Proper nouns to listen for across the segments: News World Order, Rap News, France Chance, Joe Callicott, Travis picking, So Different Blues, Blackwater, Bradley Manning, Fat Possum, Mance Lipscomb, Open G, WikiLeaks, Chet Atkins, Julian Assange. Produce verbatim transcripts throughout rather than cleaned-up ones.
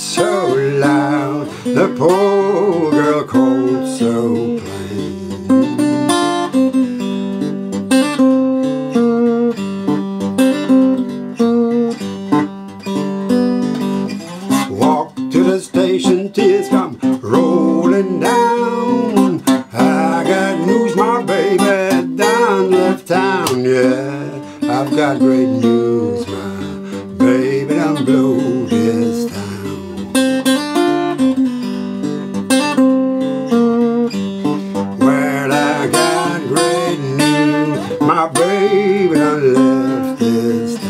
gets so loud, the poor girl called so plain. Walk to the station, tears come rolling down. I got news, my baby, down left town, yeah. I've got great news, my baby done blew this town. Well, I got great news, my baby done left this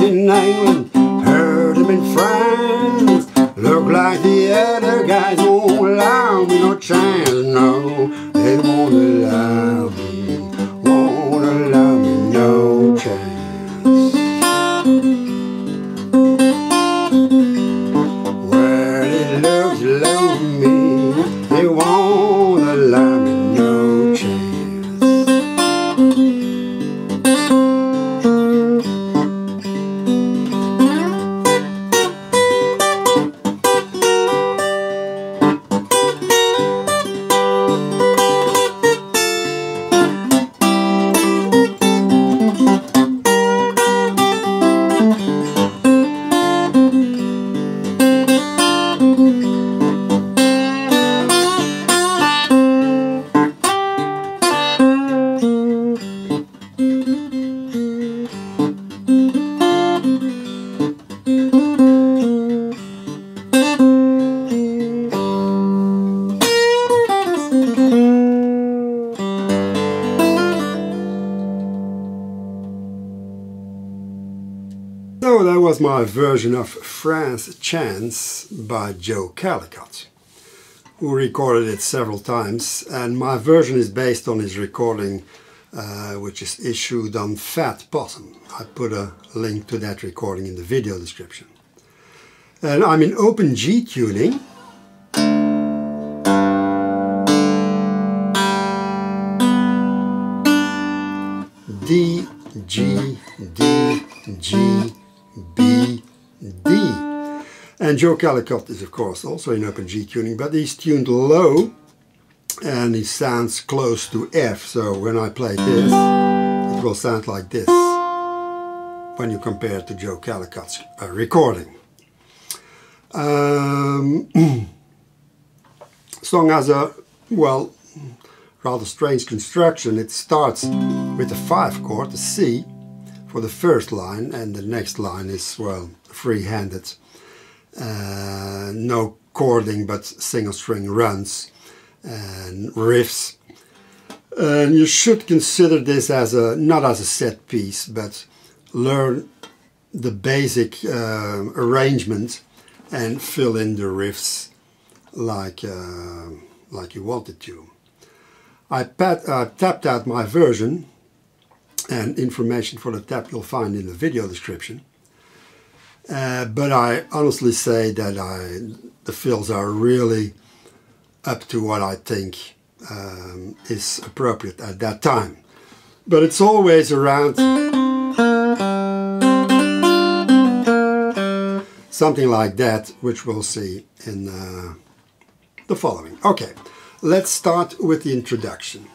England, heard him in France. Look like the other guys won't allow me no chance. No, they won't allow me, won't allow me no chance. Well, it looks like me, they won't allow me no chance. So that was my version of France Chance by Joe Callicott, who recorded it several times, and my version is based on his recording uh, which is issued on Fat Possum. I put a link to that recording in the video description. And I'm in open G tuning. D, G, D, G, B, D. And Joe Callicott is of course also in open G tuning, but he's tuned low and he sounds close to F, so when I play this it will sound like this when you compare it to Joe Callicott's uh, recording. Um, song has a, well, rather strange construction. It starts with a five chord, a C, for the first line, and the next line is, well, free-handed, uh, no chording but single string runs and riffs. And you should consider this as a, not as a set piece, but learn the basic uh, arrangement and fill in the riffs like uh, like you wanted to. I pat, uh, tapped out my version. And information for the tap you'll find in the video description. Uh, but I honestly say that I, the fills are really up to what I think um, is appropriate at that time. But it's always around something like that, which we'll see in uh, the following. Okay, let's start with the introduction.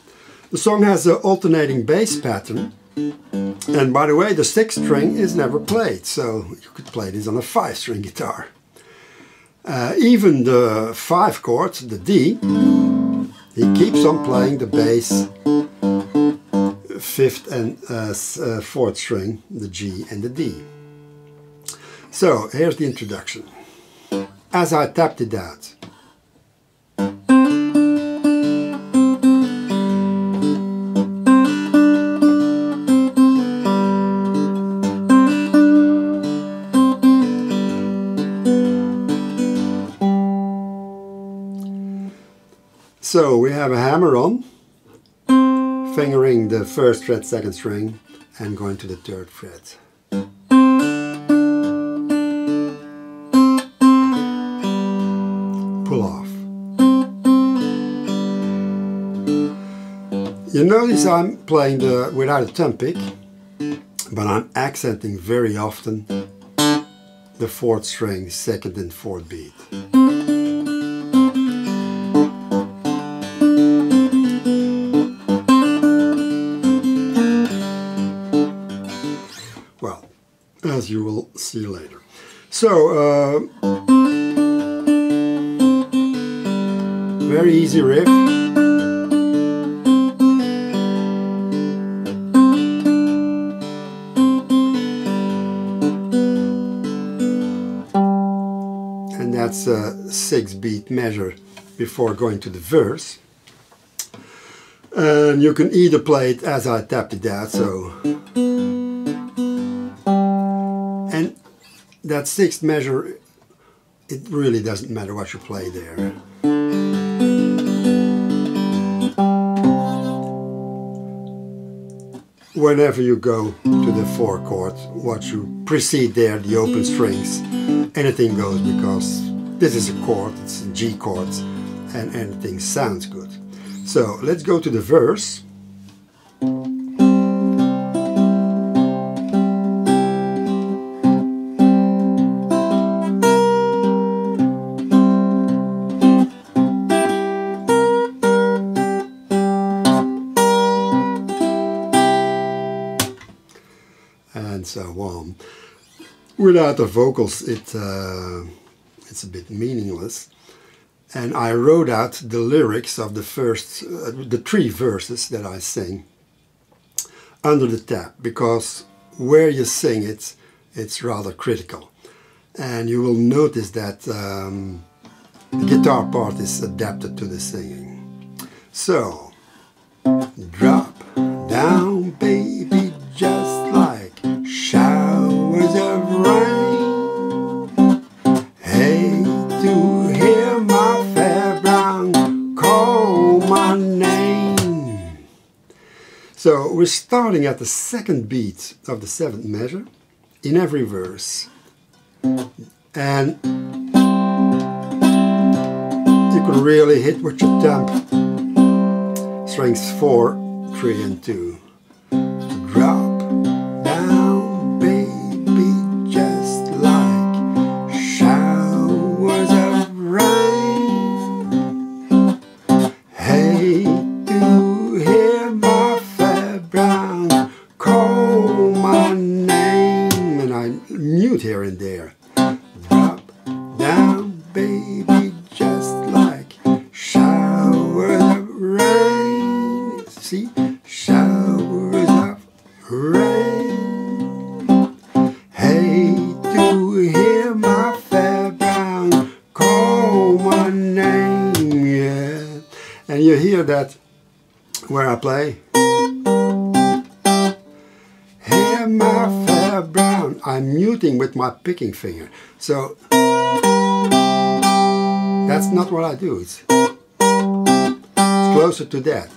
The song has an alternating bass pattern, and by the way, the sixth string is never played, so you could play this on a five string guitar. Uh, even the five chord, the D, he keeps on playing the bass fifth and uh, uh, fourth string, the G and the D. So here's the introduction. As I tapped it out, So we have a hammer-on, fingering the first fret, second string, and going to the third fret. Pull off. You notice I'm playing the without a thumb pick, but I'm accenting very often the fourth string, second and fourth beat. Well, as you will see later. So, uh, very easy riff. That's a six beat measure before going to the verse, and you can either play it as I tapped it out, so, and that sixth measure, it really doesn't matter what you play there. Whenever you go to the four chord, what you precede there, the open strings, anything goes, because this is a chord, it's a G chord, and anything sounds good. So let's go to the verse. Without the vocals, it, uh, it's a bit meaningless. And I wrote out the lyrics of the first, uh, the three verses that I sing under the tab, because where you sing it, it's rather critical. And you will notice that um, the guitar part is adapted to the singing. So, drop down, baby, just like showers of rain. Hate to hear my fair brown call my name. So we're starting at the second beat of the seventh measure in every verse, and you can really hit with your thumb strings four, three, and two. Drop down, baby, just like showers of rain. Hate to hear my fair brown call my name. And I mute here and there. Drop down, baby, just like showers of rain. See? That where I play, hear my fair brown, I'm muting with my picking finger, so that's not what I do, it's, it's closer to that.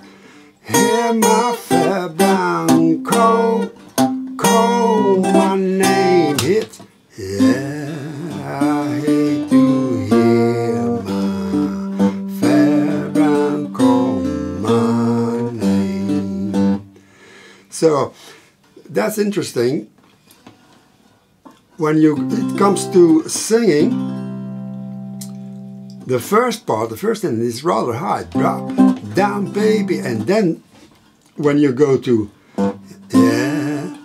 Hear my fair brown call, call my name, hit, yeah, I hate you. So that's interesting. When you it comes to singing, the first part, the first end is rather high. Drop down, baby, and then when you go to yeah,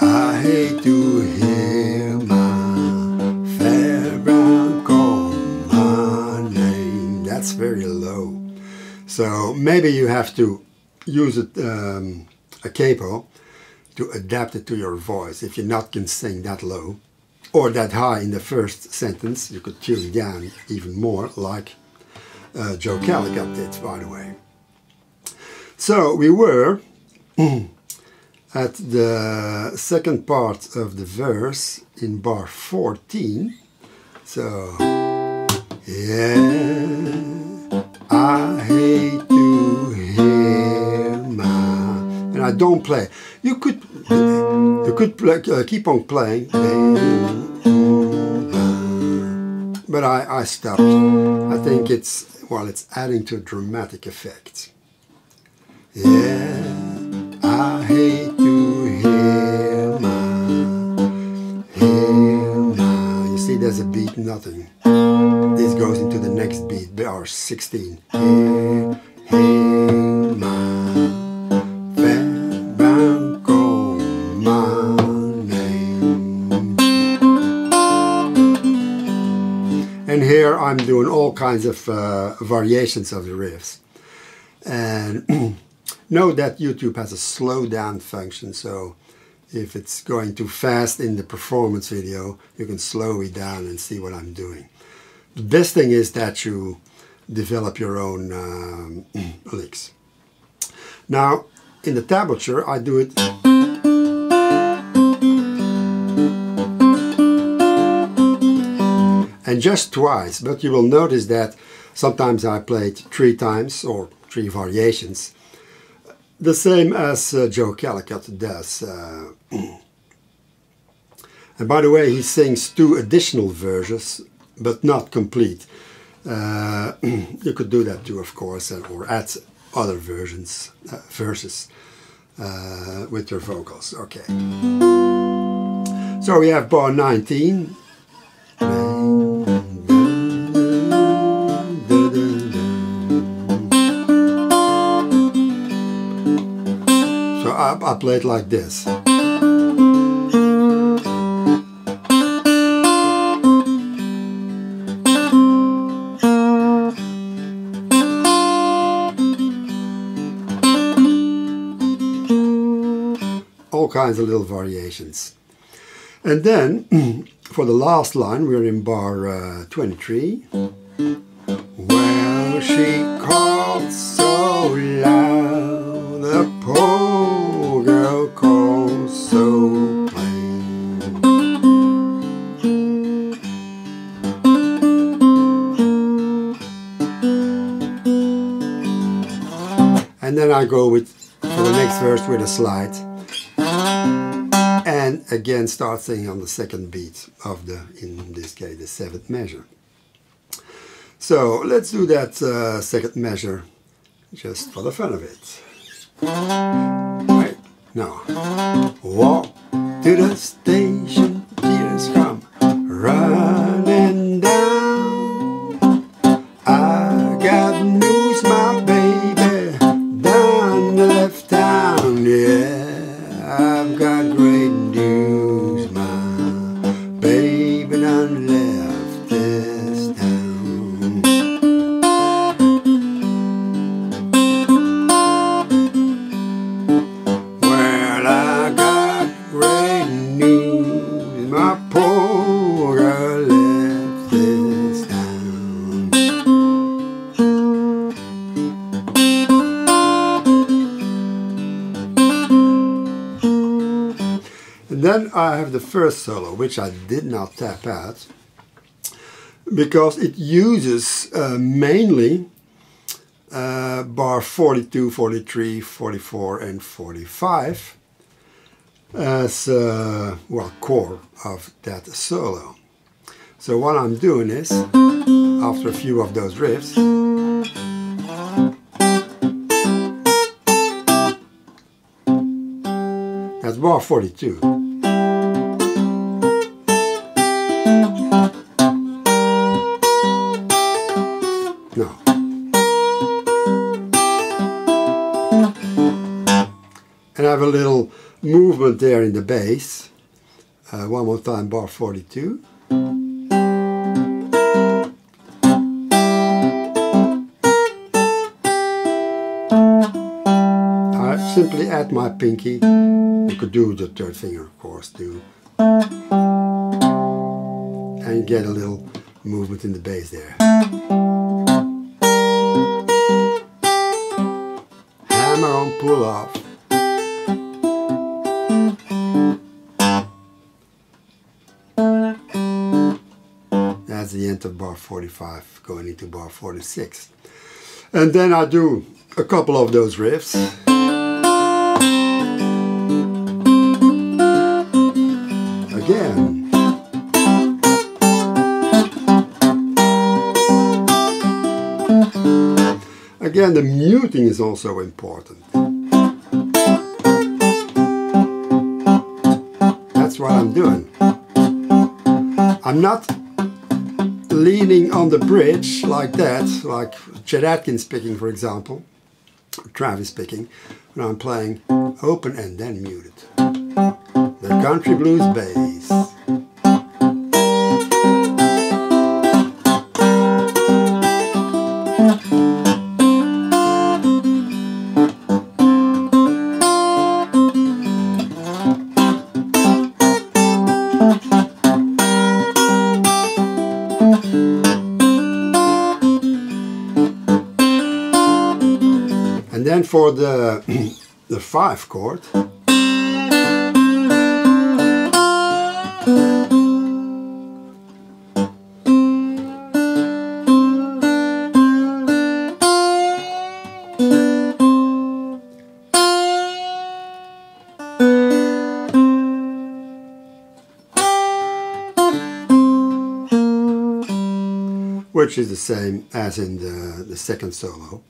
I hate to hear my fair brown call my name. That's very low. So maybe you have to use it. Um, a capo to adapt it to your voice. If you're not can sing that low or that high in the first sentence, you could tune down even more, like uh, Joe Callicott did, by the way. So we were at the second part of the verse in bar fourteen. So yeah, I hate to hear my, and I don't play. You could, you could play, uh, keep on playing, but I, I stopped. I think it's, well, it's adding to a dramatic effect. Yeah, I hate to hear my, hear my. You see, there's a beat, nothing. This goes into the next beat, B R sixteen. Hear, hear my, fat band call my name. And here I'm doing all kinds of uh, variations of the riffs. And note that YouTube has a slow down function, so if it's going too fast in the performance video, you can slow it down and see what I'm doing. The best thing is that you develop your own um, licks. Now, in the tablature, I do it. And just twice, but you will notice that sometimes I play it three times or three variations. The same as uh, Joe Callicott does. Uh, and by the way, he sings two additional verses, but not complete. Uh, you could do that too, of course, and, or add other versions, uh, verses uh, with your vocals. Okay. So we have bar nineteen. So I, I play it like this. Kinds of little variations. And then for the last line we're in bar uh, twenty-three. Well, she called so loud, the poor girl called so plain. And then I go with, for the next verse, with a slide. And again start singing on the second beat of the, in this case, the seventh measure. So let's do that uh, second measure just for the fun of it. Wait, no. Walk to the station, tears come running down. I got news, my baby, down the left town, yeah. I've got great news, my baby done left this town. Well, I got great news, my poor girl left this town. Then I have the first solo, which I did not tap out, because it uses uh, mainly uh, bar forty-two, forty-three, forty-four and forty-five as uh, well, core of that solo. So what I'm doing is, after a few of those riffs, that's bar forty-two. No. And I have a little movement there in the bass. Uh, one more time, bar forty-two. I simply add my pinky. You could do the third finger, of course, too. And get a little movement in the bass there. Pull off. That's the end of bar forty-five, going into bar forty-six. And then I do a couple of those riffs. Again. Again, the muting is also important. That's what I'm doing. I'm not leaning on the bridge like that, like Chet Atkins picking, for example, or Travis picking, when I'm playing open and then muted. The country blues bass. And for the, the five chord, which is the same as in the, the second solo.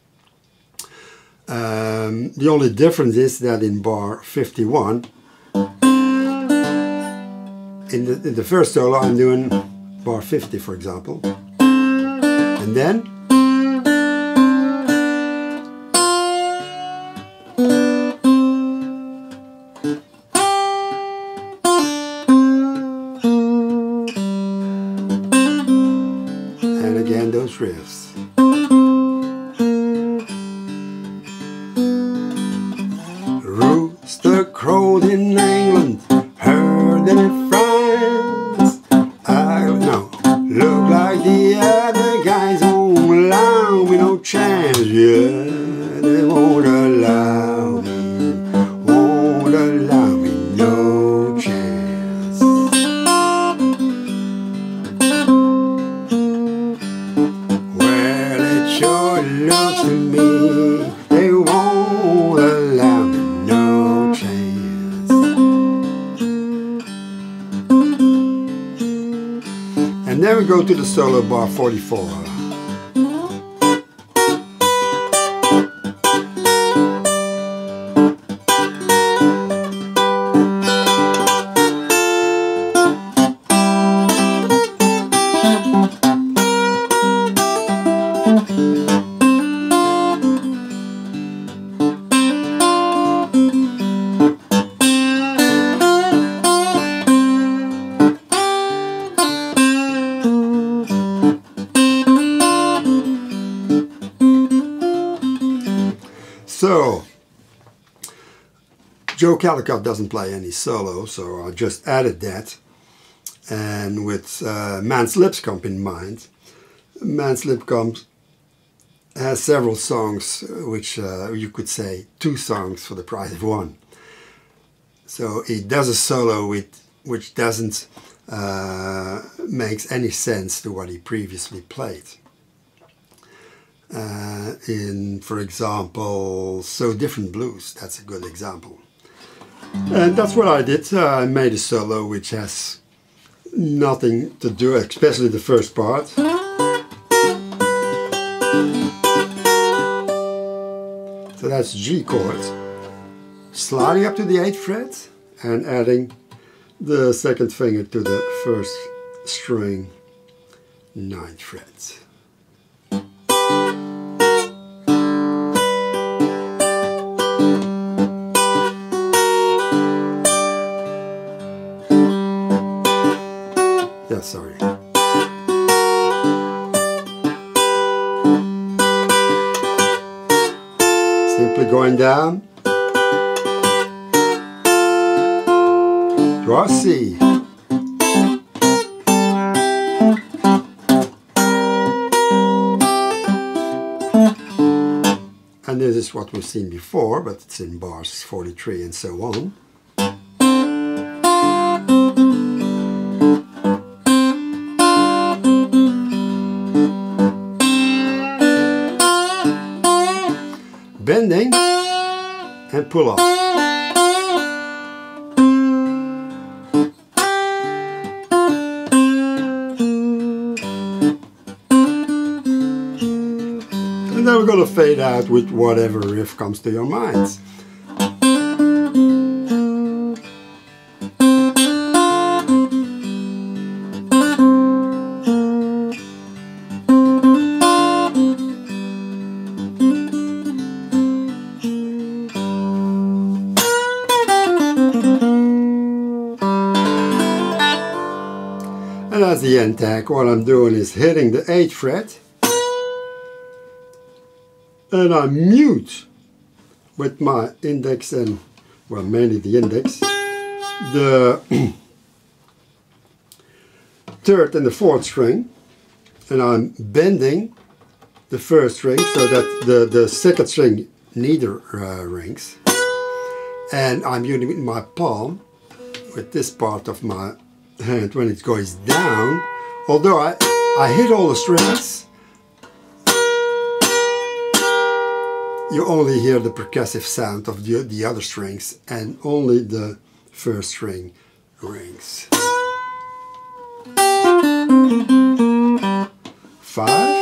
Um, the only difference is that in bar fifty-one, in the, in the first solo I'm doing bar fifty, for example, and then and again those riffs. Crowed in England, heard in France. I don't know, look like the other guys, won't allow me no chance. Yeah, they won't allow me, won't allow me no chance. Well, it sure looks to me they won't allow me no. And then we go to the solo bar forty-four. So, Joe Callicott doesn't play any solo, so I just added that. And with uh, Mance Lipscomb in mind, Mance Lipscomb has several songs, which uh, you could say two songs for the price of one. So he does a solo with, which doesn't uh, makes any sense to what he previously played. Uh, in, for example, So Different Blues, that's a good example. And that's what I did. uh, I made a solo which has nothing to do, especially the first part. So that's G chord, sliding up to the eighth fret and adding the second finger to the first string, ninth fret. Yeah, sorry. Simply going down to our C. And this is what we've seen before, but it's in bars forty-three and so on. bending and pull up. And then we're going to fade out with whatever riff comes to your mind. And that's the end tag. What I'm doing is hitting the eighth fret and I mute with my index and, well, mainly the index, the third and the fourth string, and I'm bending the first string so that the, the second string neither uh, rings, and I'm muting with my palm, with this part of my hand when it goes down, although I, I hit all the strings, you only hear the percussive sound of the, the other strings, and only the first string rings. Five,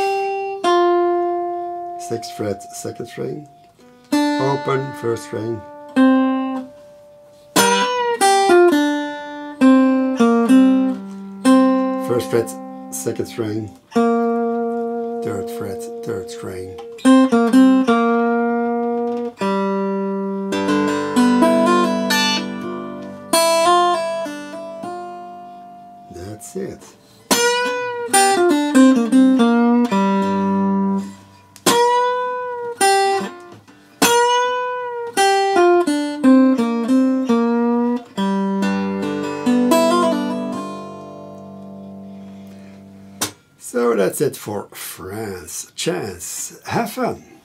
sixth fret, second string, open, first string. First fret, second string, third fret, third string. That's it. So that's it for France Chance. Have fun!